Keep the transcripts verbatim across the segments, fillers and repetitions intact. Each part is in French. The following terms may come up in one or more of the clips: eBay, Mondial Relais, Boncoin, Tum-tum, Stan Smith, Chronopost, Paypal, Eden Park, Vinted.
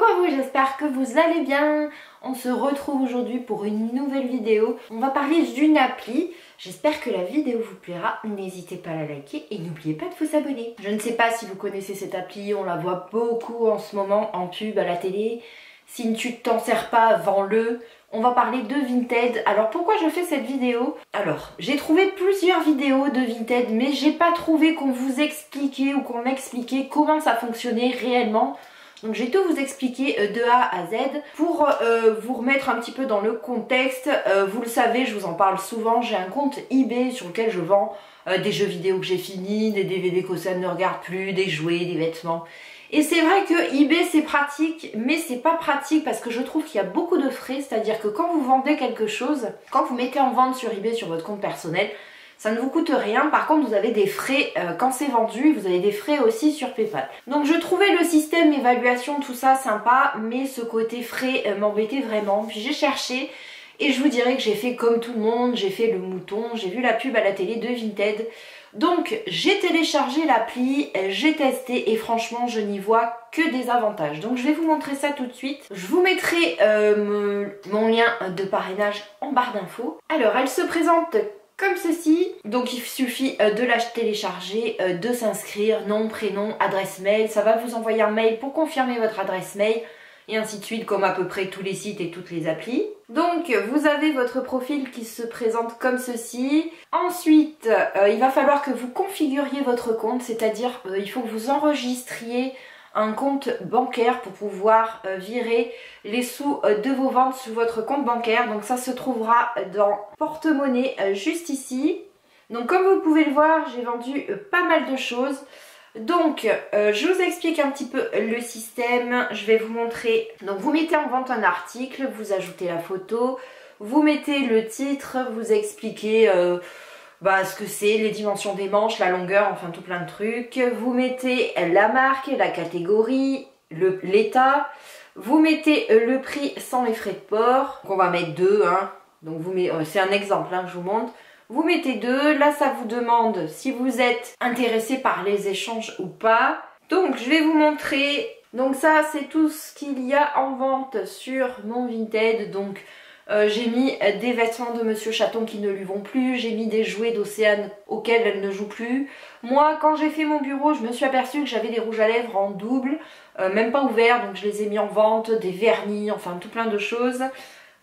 Coucou à vous, j'espère que vous allez bien. On se retrouve aujourd'hui pour une nouvelle vidéo. On va parler d'une appli. J'espère que la vidéo vous plaira. N'hésitez pas à la liker et n'oubliez pas de vous abonner. Je ne sais pas si vous connaissez cette appli, on la voit beaucoup en ce moment en pub, à la télé. Si tu ne t'en sers pas, vends-le. On va parler de Vinted. Alors pourquoi je fais cette vidéo? Alors j'ai trouvé plusieurs vidéos de Vinted, mais j'ai pas trouvé qu'on vous expliquait ou qu'on m'expliquait comment ça fonctionnait réellement. Donc j'ai tout vous expliqué de A à Z pour euh, vous remettre un petit peu dans le contexte. Euh, vous le savez, je vous en parle souvent, j'ai un compte eBay sur lequel je vends euh, des jeux vidéo que j'ai finis, des D V D que ça ne regarde plus, des jouets, des vêtements. Et c'est vrai que eBay c'est pratique, mais c'est pas pratique parce que je trouve qu'il y a beaucoup de frais, c'est-à-dire que quand vous vendez quelque chose, quand vous mettez en vente sur eBay sur votre compte personnel, ça ne vous coûte rien. Par contre, vous avez des frais euh, quand c'est vendu, vous avez des frais aussi sur Paypal. Donc je trouvais le système évaluation, tout ça sympa, mais ce côté frais euh, m'embêtait vraiment. Puis j'ai cherché et je vous dirais que j'ai fait comme tout le monde, j'ai fait le mouton, j'ai vu la pub à la télé de Vinted. Donc j'ai téléchargé l'appli, j'ai testé et franchement je n'y vois que des avantages. Donc je vais vous montrer ça tout de suite. Je vous mettrai euh, mon lien de parrainage en barre d'infos. Alors elle se présente comme ceci, donc il suffit de la télécharger, de s'inscrire, nom, prénom, adresse mail, ça va vous envoyer un mail pour confirmer votre adresse mail et ainsi de suite comme à peu près tous les sites et toutes les applis. Donc vous avez votre profil qui se présente comme ceci. Ensuite euh, il va falloir que vous configuriez votre compte, c'est-à-dire euh, il faut que vous enregistriez un compte bancaire pour pouvoir euh, virer les sous euh, de vos ventes sur votre compte bancaire. Donc ça se trouvera dans porte-monnaie euh, juste ici. Donc comme vous pouvez le voir, j'ai vendu euh, pas mal de choses. Donc euh, je vous explique un petit peu le système, je vais vous montrer. Donc vous mettez en vente un article, vous ajoutez la photo, vous mettez le titre, vous expliquez euh, Bah, ce que c'est, les dimensions des manches, la longueur, enfin tout plein de trucs. Vous mettez la marque, la catégorie, l'état. Vous mettez le prix sans les frais de port. Donc on va mettre deux, hein. Donc vous mettez, c'est un exemple hein, que je vous montre. Vous mettez deux. Là, ça vous demande si vous êtes intéressé par les échanges ou pas. Donc je vais vous montrer. Donc ça, c'est tout ce qu'il y a en vente sur mon Vinted. Donc Euh, j'ai mis des vêtements de Monsieur Chaton qui ne lui vont plus, j'ai mis des jouets d'Océane auxquels elle ne joue plus. Moi, quand j'ai fait mon bureau, je me suis aperçue que j'avais des rouges à lèvres en double, euh, même pas ouverts, donc je les ai mis en vente, des vernis, enfin tout plein de choses.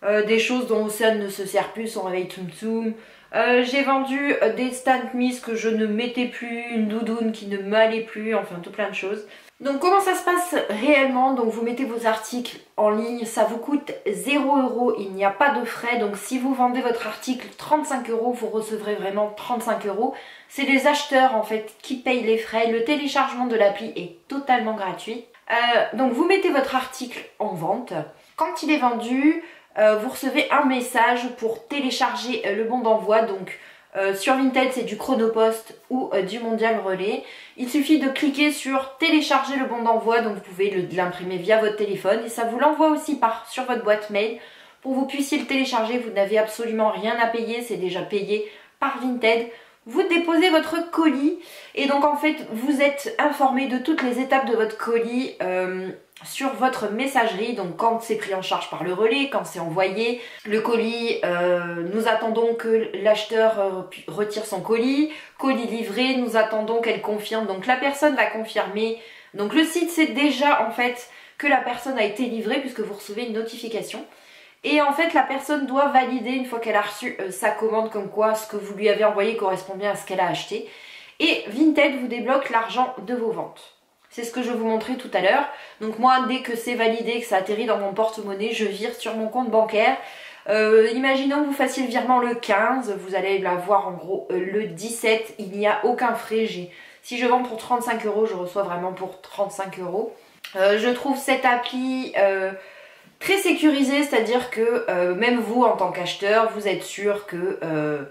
Euh, des choses dont Océane ne se sert plus, son réveil Tum-tum. Euh, j'ai vendu des Stan Smith que je ne mettais plus, une doudoune qui ne m'allait plus, enfin tout plein de choses. Donc comment ça se passe réellement? Donc vous mettez vos articles en ligne, ça vous coûte zéro euro, il n'y a pas de frais. Donc si vous vendez votre article trente-cinq euros, vous recevrez vraiment trente-cinq euros. C'est les acheteurs en fait qui payent les frais. Le téléchargement de l'appli est totalement gratuit. Euh, donc vous mettez votre article en vente. Quand il est vendu, Euh, vous recevez un message pour télécharger euh, le bon d'envoi. Donc euh, sur Vinted c'est du Chronopost ou euh, du Mondial Relais. Il suffit de cliquer sur télécharger le bon d'envoi, donc vous pouvez l'imprimer via votre téléphone et ça vous l'envoie aussi par, sur votre boîte mail pour que vous puissiez le télécharger. Vous n'avez absolument rien à payer, c'est déjà payé par Vinted. Vous déposez votre colis et donc en fait vous êtes informé de toutes les étapes de votre colis euh, sur votre messagerie. Donc quand c'est pris en charge par le relais, quand c'est envoyé, le colis, euh, nous attendons que l'acheteur euh, retire son colis, colis livré, nous attendons qu'elle confirme, donc la personne va confirmer. Donc le site sait déjà en fait que la personne a été livrée puisque vous recevez une notification. Et en fait la personne doit valider une fois qu'elle a reçu euh, sa commande comme quoi ce que vous lui avez envoyé correspond bien à ce qu'elle a acheté. Et Vinted vous débloque l'argent de vos ventes. C'est ce que je vous montrais tout à l'heure. Donc moi dès que c'est validé, que ça atterrit dans mon porte-monnaie, je vire sur mon compte bancaire. Euh, imaginons que vous fassiez le virement le quinze, vous allez l'avoir en gros euh, le dix-sept, il n'y a aucun frais. Si je vends pour trente-cinq euros, je reçois vraiment pour trente-cinq euros. Je trouve cette appli Euh, très sécurisé, c'est-à-dire que euh, même vous en tant qu'acheteur, vous êtes sûr que euh,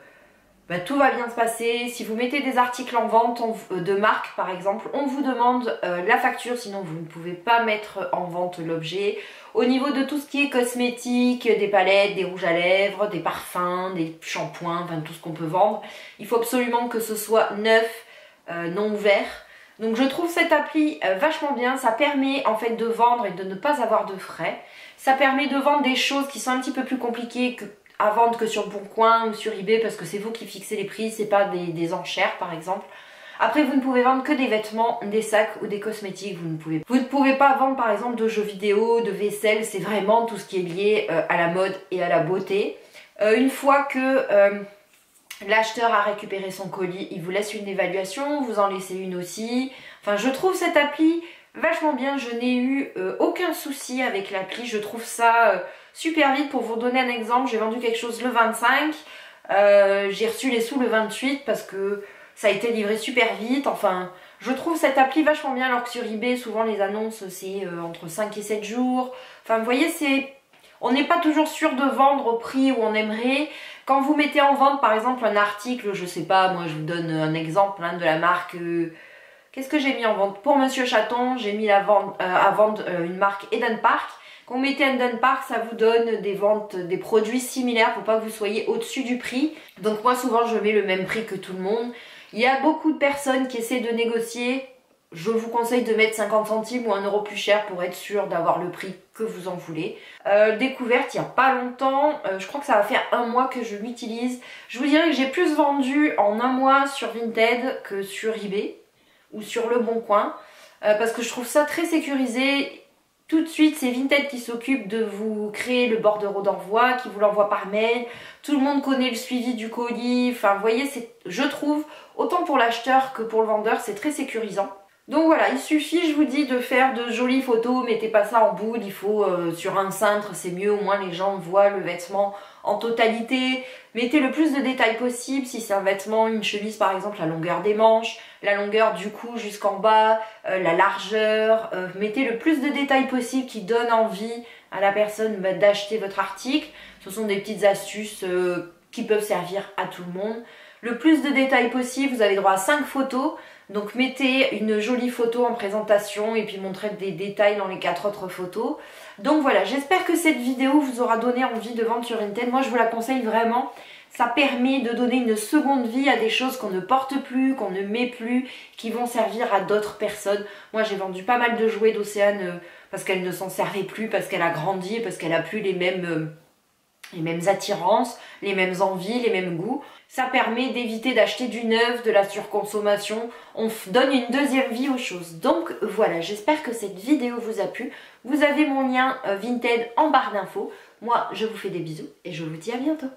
bah, tout va bien se passer. Si vous mettez des articles en vente on, de marque par exemple, on vous demande euh, la facture, sinon vous ne pouvez pas mettre en vente l'objet. Au niveau de tout ce qui est cosmétique, des palettes, des rouges à lèvres, des parfums, des shampoings, enfin tout ce qu'on peut vendre, il faut absolument que ce soit neuf, euh, non ouvert. Donc je trouve cette appli euh, vachement bien, ça permet en fait de vendre et de ne pas avoir de frais. Ça permet de vendre des choses qui sont un petit peu plus compliquées que, à vendre que sur Boncoin ou sur eBay, parce que c'est vous qui fixez les prix, c'est pas des, des enchères par exemple. Après, vous ne pouvez vendre que des vêtements, des sacs ou des cosmétiques. Vous ne pouvez, vous ne pouvez pas vendre par exemple de jeux vidéo, de vaisselle. C'est vraiment tout ce qui est lié euh, à la mode et à la beauté. Euh, une fois que euh, l'acheteur a récupéré son colis, il vous laisse une évaluation, vous en laissez une aussi. Enfin, je trouve cette appli vachement bien. Je n'ai eu euh, aucun souci avec l'appli. Je trouve ça euh, super vite. Pour vous donner un exemple, j'ai vendu quelque chose le vingt-cinq. Euh, j'ai reçu les sous le vingt-huit parce que ça a été livré super vite. Enfin, je trouve cette appli vachement bien, alors que sur eBay, souvent les annonces, c'est euh, entre cinq et sept jours. Enfin, vous voyez, c'est... on n'est pas toujours sûr de vendre au prix où on aimerait. Quand vous mettez en vente, par exemple, un article, je sais pas, moi je vous donne un exemple hein, de la marque... Euh... Qu'est-ce que j'ai mis en vente? Pour Monsieur Chaton, j'ai mis la vente, euh, à vendre euh, une marque Eden Park. Quand vous mettez Eden Park, ça vous donne des ventes, des produits similaires pour pas que vous soyez au-dessus du prix. Donc moi, souvent, je mets le même prix que tout le monde. Il y a beaucoup de personnes qui essaient de négocier. Je vous conseille de mettre cinquante centimes ou un euro plus cher pour être sûr d'avoir le prix que vous en voulez. Euh, découverte il n'y a pas longtemps, euh, je crois que ça va faire un mois que je l'utilise. Je vous dirais que j'ai plus vendu en un mois sur Vinted que sur eBay ou sur le Bon Coin, euh, parce que je trouve ça très sécurisé. Tout de suite, c'est Vinted qui s'occupe de vous créer le bordereau d'envoi, qui vous l'envoie par mail. Tout le monde connaît le suivi du colis. Enfin, vous voyez, je trouve, autant pour l'acheteur que pour le vendeur, c'est très sécurisant. Donc voilà, il suffit, je vous dis, de faire de jolies photos. Mettez pas ça en boule, il faut euh, sur un cintre, c'est mieux. Au moins, les gens voient le vêtement en totalité. Mettez le plus de détails possible. Si c'est un vêtement, une chemise par exemple, la longueur des manches, la longueur du cou jusqu'en bas, euh, la largeur, euh, mettez le plus de détails possible qui donne envie à la personne bah, d'acheter votre article. Ce sont des petites astuces euh, qui peuvent servir à tout le monde. Le plus de détails possible, vous avez droit à cinq photos, donc mettez une jolie photo en présentation et puis montrez des détails dans les quatre autres photos. Donc voilà, j'espère que cette vidéo vous aura donné envie de vendre sur Vinted. Moi je vous la conseille vraiment. Ça permet de donner une seconde vie à des choses qu'on ne porte plus, qu'on ne met plus, qui vont servir à d'autres personnes. Moi j'ai vendu pas mal de jouets d'Océane parce qu'elle ne s'en servait plus, parce qu'elle a grandi, parce qu'elle n'a plus les mêmes, les mêmes attirances, les mêmes envies, les mêmes goûts. Ça permet d'éviter d'acheter du neuf, de la surconsommation. On donne une deuxième vie aux choses. Donc voilà, j'espère que cette vidéo vous a plu. Vous avez mon lien Vinted en barre d'infos. Moi, je vous fais des bisous et je vous dis à bientôt.